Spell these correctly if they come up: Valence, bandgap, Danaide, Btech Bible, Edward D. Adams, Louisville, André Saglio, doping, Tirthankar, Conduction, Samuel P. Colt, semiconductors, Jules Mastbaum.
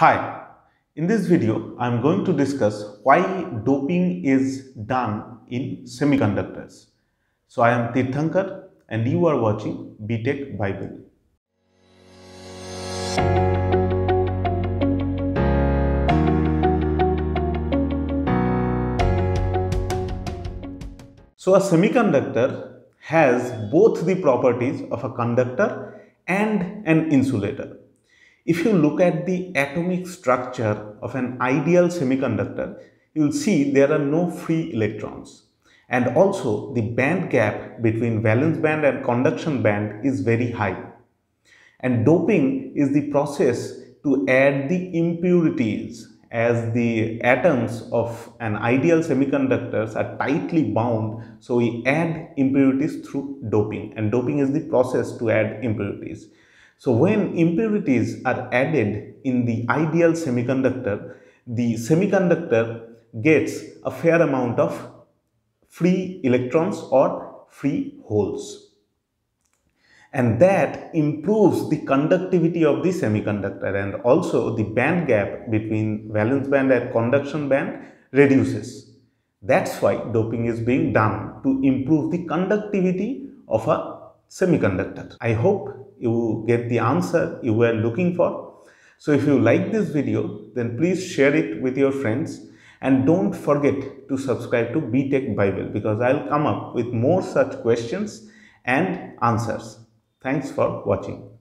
Hi, in this video I am going to discuss why doping is done in semiconductors. So I am Tirthankar and you are watching Btech Bible. So a semiconductor has both the properties of a conductor and an insulator. If you look at the atomic structure of an ideal semiconductor, you will see there are no free electrons. And also the band gap between valence band and conduction band is very high. And doping is the process to add the impurities, as the atoms of an ideal semiconductors are tightly bound, so we add impurities through doping, and doping is the process to add impurities. So when impurities are added in the ideal semiconductor, the semiconductor gets a fair amount of free electrons or free holes. And that improves the conductivity of the semiconductor, and also the band gap between valence band and conduction band reduces. That's why doping is being done, to improve the conductivity of a semiconductor. I hope you get the answer you were looking for. So if you like this video, then please share it with your friends, and don't forget to subscribe to Btech Bible, because I'll come up with more such questions and answers. Thanks for watching.